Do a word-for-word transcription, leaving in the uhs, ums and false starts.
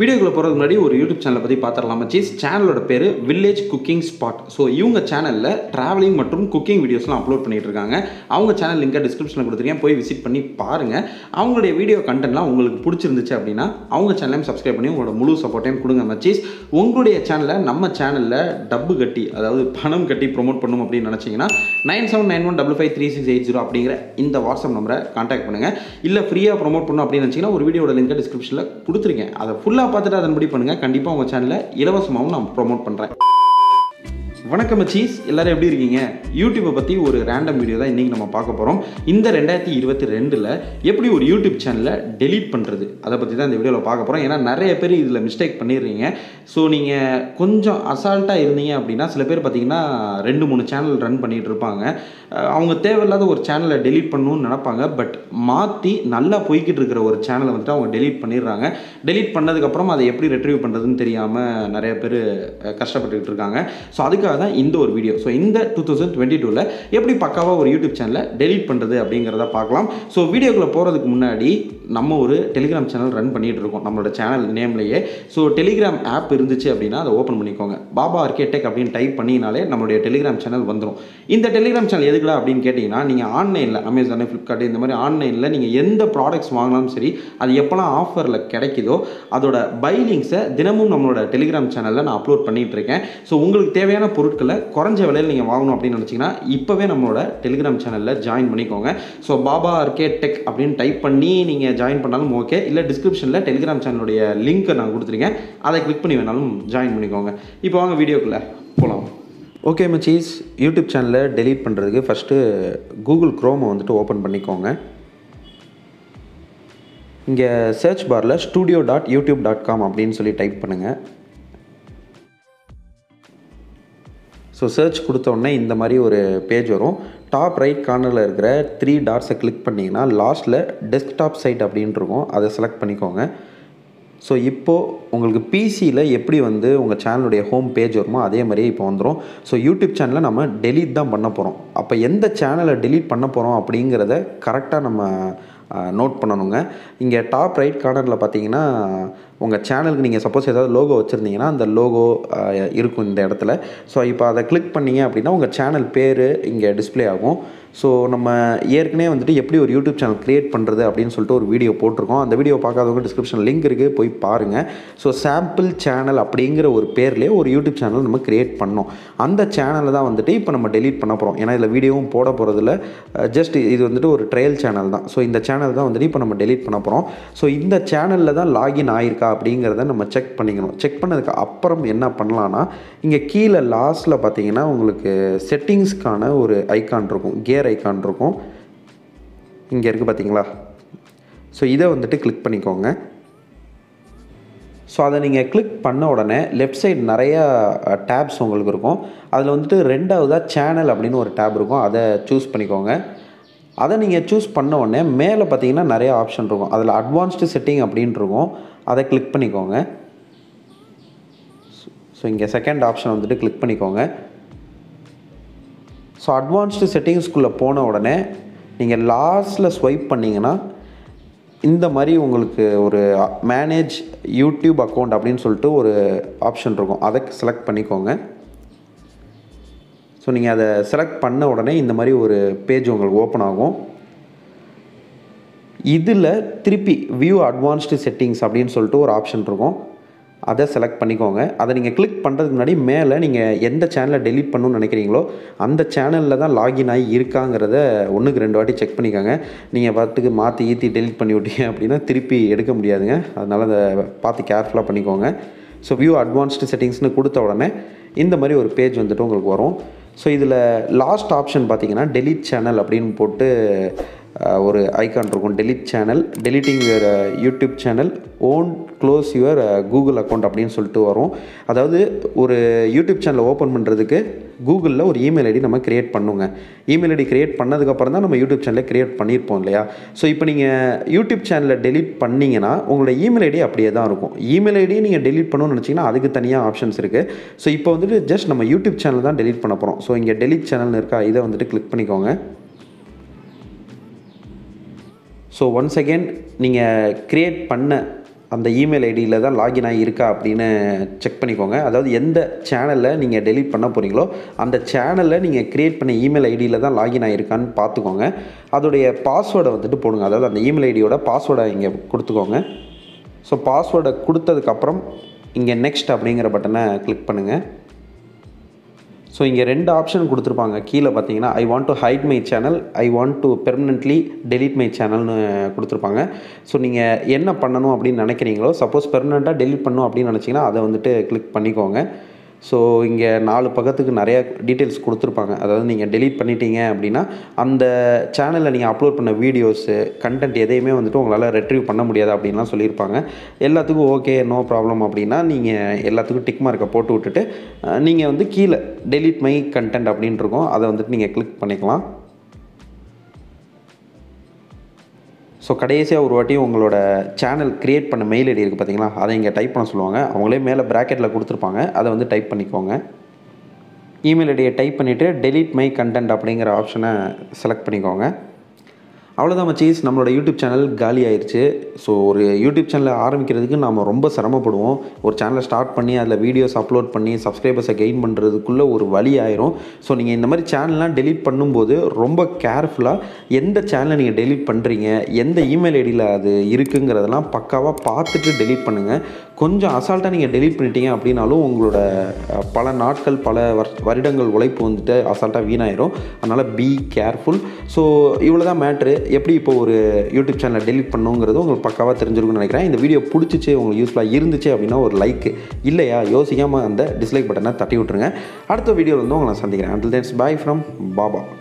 வீடியோக்குள்ள போறதுக்கு முன்னாடி ஒரு YouTube சேனலை பத்தி பாத்துறலாமா சீஸ் சேனலோட பேரு Village Cooking Spot. சோ இவங்க சேனல்ல டிராவலிங் மற்றும் குக்கிங் வீடியோஸ்லாம் அப்லோட் பண்ணிட்டு இருக்காங்க. அவங்க சேனல் லிங்க் டிஸ்கிரிப்ஷன்ல கொடுத்துறேன். போய் விசிட் பண்ணி பாருங்க. அவங்களுடைய வீடியோ கண்டென்ட்லாம் உங்களுக்கு பிடிச்சிருந்துச்சு அப்படினா அவங்க சேனலையும் Subscribe பண்ணி உங்களோட முழு சப்போர்ட்டையும் கொடுங்க மச்சீஸ். உங்களுடைய சேனலை நம்ம சேனல்ல டப்பு கட்டி அதாவது பணம் கட்டி ப்ரோமோட் பண்ணனும் அப்படி நினைச்சீங்கனா nine seven nine one five five three six eight zero அப்படிங்கற இந்த WhatsApp நம்பரை கான்டாக்ட் பண்ணுங்க. இல்ல ஃப்ரீயா ப்ரோமோட் பண்ணனும் அப்படி நினைச்சீங்கனா ஒரு வீடியோட லிங்க் டிஸ்கிரிப்ஷன்ல கொடுத்துறேன். அத ஃபுல்லா பாத்துட்டு அதன்படி பண்ணுங்க. கண்டிப்பா உங்க சேனல்ல இலவசமாவும் நான் ப்ரோமோட் பண்றேன். வணக்கம் மச்சீஸ், எல்லாரும் எப்படி இருக்கீங்க? யூடியூப் பற்றி ஒரு ரேண்டம் வீடியோ தான் இன்றைக்கி நம்ம பார்க்க போகிறோம். இந்த ரெண்டாயிரத்தி இருபத்தி ரெண்டில் எப்படி ஒரு யூடியூப் சேனலை டெலீட் பண்ணுறது அதை பற்றி தான் இந்த வீடியோவில் பார்க்க போகிறோம். ஏன்னா நிறைய பேர் இதில் மிஸ்டேக் பண்ணிடுறீங்க. ஸோ நீங்கள் கொஞ்சம் அசால்ட்டாக இருந்தீங்க அப்படின்னா சில பேர் பார்த்திங்கன்னா ரெண்டு மூணு சேனல் ரன் பண்ணிகிட்டு இருப்பாங்க. அவங்க தேவையில்லாத ஒரு சேனலை டெலீட் பண்ணணும்னு நினப்பாங்க. பட் மாற்றி நல்லா போய்கிட்டு இருக்கிற ஒரு சேனலை வந்துட்டு அவங்க டெலீட் பண்ணிடுறாங்க. டெலீட் பண்ணதுக்கப்புறம் அதை எப்படி ரெட்ரீவ் பண்ணுறதுன்னு தெரியாமல் நிறைய பேர் கஷ்டப்பட்டுக்கிட்டு இருக்காங்க. ஸோ அதுக்காக இந்த ஒரு வீடியோ சோ இந்த twenty twenty-two ல எப்படி பக்காவா ஒரு YouTube சேனலை டெலீட் பண்றது அப்படிங்கறத பார்க்கலாம். சோ வீடியோக்குள்ள போறதுக்கு முன்னாடி நம்ம ஒரு Telegram சேனல் ரன் பண்ணிட்டு இருக்கோம் நம்மளோட சேனல் நேம்லயே. சோ Telegram ஆப் இருந்துச்சு அப்படினா அதை ஓபன் பண்ணிக்கோங்க. பாபா ஆர்கிடெக்ட் அப்படினு டைப் பண்ணினாலே நம்மளுடைய Telegram சேனல் வந்துரும். இந்த Telegram சேனல் எதுக்குடா அப்படினு கேட்டிங்கனா நீங்க ஆன்லைன்ல Amazon, Flipkart இந்த மாதிரி ஆன்லைன்ல நீங்க எந்த ப்ராடக்ட்ஸ் வாங்கலாம் சரி அது எப்பலாம் ஆஃபர்ல கிடைக்குதோ அதோட பை லிங்க்ஸை தினமும் நம்மளோட Telegram சேனல்ல நான் அப்லோட் பண்ணிட்டு இருக்கேன். சோ உங்களுக்கு தேவையான பொருட்களை குறைஞ்ச விலையில் நீங்கள் வாங்கணும் அப்படின்னு நினச்சிங்கன்னா இப்போவே நம்மளோட டெலிகிராம் சேனலில் ஜாயின் பண்ணிக்கோங்க. ஸோ பாபா ஆர்கே டெக் அப்படின்னு டைப் பண்ணி நீங்கள் ஜாயின் பண்ணாலும் ஓகே. இல்லை டிஸ்கிரிப்ஷனில் டெலிகிராம் சேனலுடைய லிங்க்கை நான் கொடுத்துருக்கேன், அதை கிளிக் பண்ணி வேணாலும் ஜாயின் பண்ணிக்கோங்க. இப்போ வாங்க வீடியோக்குள்ளே போகலாம். ஓகே மச்சீஸ், யூடியூப் சேனலை டெலீட் பண்ணுறதுக்கு ஃபஸ்ட்டு கூகுள் க்ரோமை வந்துட்டு ஓப்பன் பண்ணிக்கோங்க. இங்கே சர்ச் பாரில் studio dot YouTube dot com அப்படின்னு சொல்லி டைப் பண்ணுங்கள். ஸோ சர்ச் கொடுத்தோடனே இந்த மாதிரி ஒரு பேஜ் வரும். டாப் ரைட் கார்னரில் இருக்கிற த்ரீ டாட்ஸை கிளிக் பண்ணிங்கன்னா லாஸ்ட்டில் டெஸ்க்டாப் சைட் அப்படின்ட்டு இருக்கும், அதை செலக்ட் பண்ணிக்கோங்க. ஸோ இப்போது உங்களுக்கு பிசியில் எப்படி வந்து உங்கள் சேனலுடைய ஹோம் பேஜ் வருமோ அதே மாதிரியே இப்போ வந்துடும். ஸோ யூடியூப் சேனலில் நம்ம டெலீட் தான் பண்ண போகிறோம். அப்போ எந்த சேனலை டெலீட் பண்ண போகிறோம் அப்படிங்கிறத கரெக்டாக நம்ம நோட் பண்ணணுங்க. இங்கே டாப் ரைட் கார்னரில் பார்த்தீங்கன்னா உங்கள் சேனலுக்கு நீங்கள் சப்போஸ் ஏதாவது லோகோ வச்சுருந்தீங்கன்னா அந்த லோகோ இருக்கும் இந்த இடத்துல. ஸோ இப்போ அதை கிளிக் பண்ணிங்க அப்படின்னா உங்கள் சேனல் பேர் இங்கே டிஸ்பிளே ஆகும். ஸோ நம்ம ஏற்கனவே வந்துட்டு எப்படி ஒரு யூடியூப் சேனல் க்ரியேட் பண்ணுறது அப்படின்னு சொல்லிட்டு ஒரு வீடியோ போட்டிருக்கோம். அந்த வீடியோ பார்க்காதவங்க டிஸ்கிரிப்ஷன் லிங்க் இருக்குது, போய் பாருங்கள். ஸோ சாம்பிள் சேனல் அப்படிங்கிற ஒரு பேர்லேயே ஒரு யூடியூப் சேனல் நம்ம க்ரியேட் பண்ணோம். அந்த சேனலை தான் வந்துட்டு இப்போ நம்ம டெலீட் பண்ண போகிறோம். ஏன்னா இதில் வீடியோவும் போட போகிறதில்ல, ஜஸ்ட் இது வந்துட்டு ஒரு ட்ரையல் சேனல் தான். ஸோ இந்த சேனல் தான் வந்துட்டு இப்போ நம்ம டெலீட் பண்ண போகிறோம். ஸோ இந்த சேனலில் தான் லாகின் ஆகியிருக்கா அப்படிங்கிறத நம்ம செக் பண்ணிக்கணும். செக் பண்ணதுக்கு அப்புறம் என்ன பண்ணலான்னா இங்கே கீழே லாஸ்ட்டில் பார்த்தீங்கன்னா உங்களுக்கு செட்டிங்ஸ்க்கான ஒரு ஐக்கான் இருக்கும், கியர் ஐக்கான் இருக்கும், இங்கே இருக்குது பார்த்தீங்களா? ஸோ இதை வந்துட்டு கிளிக் பண்ணிக்கோங்க. ஸோ அதை நீங்கள் கிளிக் பண்ண உடனே லெஃப்ட் சைடு நிறையா டேப்ஸ் உங்களுக்கு இருக்கும். அதில் வந்துட்டு ரெண்டாவதாக சேனல் அப்படின்னு ஒரு டேப் இருக்கும், அதை சூஸ் பண்ணிக்கோங்க. அதை நீங்கள் சூஸ் பண்ண உடனே மேலே பார்த்தீங்கன்னா நிறைய ஆப்ஷன் இருக்கும். அதில் அட்வான்ஸ்டு செட்டிங் அப்படின்னு இருக்கும், அதை கிளிக் பண்ணிக்கோங்க. ஸோ இங்கே செகண்ட் ஆப்ஷன் வந்துட்டு கிளிக் பண்ணிக்கோங்க. ஸோ அட்வான்ஸ்டு செட்டிங்ஸ்குள்ளே போன உடனே நீங்கள் லாஸ்ட்டில் ஸ்வைப் பண்ணிங்கன்னா இந்த மாதிரி உங்களுக்கு ஒரு மேனேஜ் யூடியூப் அக்கௌண்ட் அப்படின்னு சொல்லிட்டு ஒரு ஆப்ஷன் இருக்கும், அதை செலக்ட் பண்ணிக்கோங்க. ஸோ நீங்கள் அதை செலக்ட் பண்ண உடனே இந்த மாதிரி ஒரு பேஜ் உங்களுக்கு ஓப்பன் ஆகும். இதில் திருப்பி வியூ அட்வான்ஸ்டு செட்டிங்ஸ் அப்படின்னு சொல்லிட்டு ஒரு ஆப்ஷன் இருக்கும், அதை செலக்ட் பண்ணிக்கோங்க. அதை நீங்கள் கிளிக் பண்ணுறதுக்கு முன்னாடி மேலே நீங்கள் எந்த சேனலை டெலீட் பண்ணணும்னு நினைக்கிறீங்களோ அந்த சேனலில் தான் லாகின் ஆகி இருக்காங்கிறத ஒன்றுக்கு ரெண்டு வாட்டி செக் பண்ணிக்கோங்க. நீங்கள் பார்த்துக்கு மாற்றி ஈற்றி டெலீட் பண்ணி விட்டீங்க அப்படின்னா திருப்பி எடுக்க முடியாதுங்க. அதனால் அதை பார்த்து கேர்ஃபுல்லாக பண்ணிக்கோங்க. ஸோ வியூ அட்வான்ஸ்டு செட்டிங்ஸ்னு கொடுத்த உடனே இந்த மாதிரி ஒரு பேஜ் வந்துட்டு உங்களுக்கு வரும். ஸோ இதில் லாஸ்ட் ஆப்ஷன் பார்த்தீங்கன்னா டெலீட் சேனல் அப்படின்னு போட்டு ஒரு ஐக்கான் இருக்கும், delete channel, deleting your YouTube channel, won't close your Google account அப்படின்னு சொல்லிட்டு வரும். அதாவது ஒரு யூடியூப் சேனலை ஓப்பன் பண்ணுறதுக்கு கூகுளில் ஒரு இமெயில் ஐடி நம்ம க்ரியேட் பண்ணுங்க. இமெயில் ஐடி க்ரியேட் பண்ணதுக்கப்புறம் தான் நம்ம யூடியூப் சேனலை க்ரியேட் பண்ணியிருப்போம் இல்லையா? ஸோ இப்போ நீங்கள் யூடியூப் சேனலை டெலிட் பண்ணிங்கன்னா உங்களோட இமெயில் ஐடி அப்படியே தான் இருக்கும். இமெயில் ஐடியை நீங்கள் டெலிட் பண்ணணும்னு நினச்சிங்கன்னா அதுக்கு தனியாக ஆப்ஷன்ஸ் இருக்குது. ஸோ இப்போ வந்துட்டு ஜஸ்ட் நம்ம யூடியூப் சேனல் தான் டெலிட் பண்ண போகிறோம். ஸோ இங்கே டெலிட் சேனல்னு இருக்கா, இதை வந்துட்டு கிளிக் பண்ணிக்கோங்க. ஸோ ஒன்ஸ் அகெயின் நீங்கள் க்ரியேட் பண்ண அந்த இமெயில் ஐடியில் தான் லாகின் ஆகி இருக்கா அப்படின்னு செக் பண்ணிக்கோங்க. அதாவது எந்த சேனலில் நீங்கள் டெலிட் பண்ண போகிறீங்களோ அந்த சேனலில் நீங்கள் க்ரியேட் பண்ண இமெயில் ஐடியில் தான் லாகின் ஆகியிருக்கான்னு பார்த்துக்கோங்க. அதோடைய பாஸ்வேர்டை வந்துட்டு போடுங்க. அதாவது அந்த இமெயில் ஐடியோட பாஸ்வேர்டை இங்கே கொடுத்துக்கோங்க. ஸோ பாஸ்வேர்டை கொடுத்ததுக்கப்புறம் இங்கே நெக்ஸ்ட் அப்படிங்கிற பட்டனை கிளிக் பண்ணுங்கள். ஸோ இங்கே ரெண்டு ஆப்ஷன் கொடுத்துருப்பாங்க. கீழே பார்த்தீங்கன்னா I want to hide my channel, I want to permanently delete my சேனல்னு கொடுத்துருப்பாங்க. ஸோ நீங்கள் என்ன பண்ணணும் அப்படின்னு நினைக்கிறீங்களோ, சப்போஸ் பெர்மனெண்ட்டாக டெலிட் பண்ணணும் அப்படின்னு நினச்சிங்கன்னா அதை வந்துட்டு கிளிக் பண்ணிக்கோங்க. ஸோ இங்கே நாலு பக்கத்துக்கு நிறையா டீட்டெயில்ஸ் கொடுத்துருப்பாங்க. அதாவது நீங்கள் டெலீட் பண்ணிட்டீங்க அப்படின்னா அந்த சேனலில் நீங்கள் அப்லோட் பண்ண வீடியோஸு கண்டென்ட் எதையுமே வந்துட்டு உங்களால் ரெட்ரீவ் பண்ண முடியாது அப்படின்லாம் சொல்லியிருப்பாங்க. எல்லாத்துக்கும் ஓகே நோ ப்ராப்ளம் அப்படின்னா நீங்கள் எல்லாத்துக்கும் டிக் மார்க்கை போட்டு விட்டுட்டு நீங்கள் வந்து கீழே டெலீட் மை கண்டென்ட் அப்படின்ட்டு இருக்கும், அதை வந்துட்டு நீங்கள் கிளிக் பண்ணிக்கலாம். ஸோ கடைசியாக ஒரு வாட்டி உங்களோட சேனல் க்ரியேட் பண்ண மெயில் ஐடி இருக்குது பார்த்தீங்களா, அதை இங்கே டைப் பண்ண சொல்லுவாங்க. அவங்களே மேலே ப்ராக்கெட்டில் கொடுத்துருப்பாங்க, அதை வந்து டைப் பண்ணிக்கோங்க. இமெயில் ஐடியை டைப் பண்ணிவிட்டு டெலீட் மை கண்டென்ட் அப்படிங்கிற ஆப்ஷனை செலக்ட் பண்ணிக்கோங்க. அவ்வளோதான் மச்சீஸ், நம்மளோட யூடியூப் சேனல் காலி ஆயிடுச்சு. ஸோ ஒரு யூடியூப் சேனலை ஆரம்பிக்கிறதுக்கு நாம் ரொம்ப சிரமப்படுவோம். ஒரு சேனலை ஸ்டார்ட் பண்ணி அதில் வீடியோஸ் அப்லோட் பண்ணி சப்ஸ்கிரைபர்ஸை கெயின் பண்ணுறதுக்குள்ளே ஒரு வழி ஆயிரும். ஸோ நீங்கள் இந்த மாதிரி சேனல்லாம் டெலீட் பண்ணும்போது ரொம்ப கேர்ஃபுல்லாக எந்த சேனலை நீங்கள் டெலீட் பண்ணுறீங்க, எந்த இமெயில் ஐடியில் அது இருக்குங்கிறதெல்லாம் பக்காவாக பார்த்துட்டு டெலீட் பண்ணுங்கள். கொஞ்சம் அசால்ட்டாக நீங்கள் டெலீட் பண்ணிட்டீங்க அப்படின்னாலும் உங்களோட பல நாட்கள் பல வருடங்கள் உழைப்பு வந்துட்டு அசால்ட்டாக வீணாயிரும். அதனால் பி கேர்ஃபுல். ஸோ இவ்வளோ தான் மேட்ரு. எப்படி இப்போ ஒரு யூடியூப் சேனலை டெலிட் பண்ணுங்கிறது உங்களுக்கு பக்காவாக தெரிஞ்சிருக்குன்னு நினைக்கிறேன். இந்த வீடியோ பிடிச்சிச்சு, உங்களுக்கு யூஸ்ஃபுல்லாக இருந்துச்சு அப்படின்னா ஒரு லைக், இல்லையா யோசிக்காமல் அந்த டிஸ்லைக் பட்டனை தட்டி விட்டுருங்க. அடுத்த வீடியோவில் வந்து உங்களை சந்திக்கிறேன். Until then bye from Baba.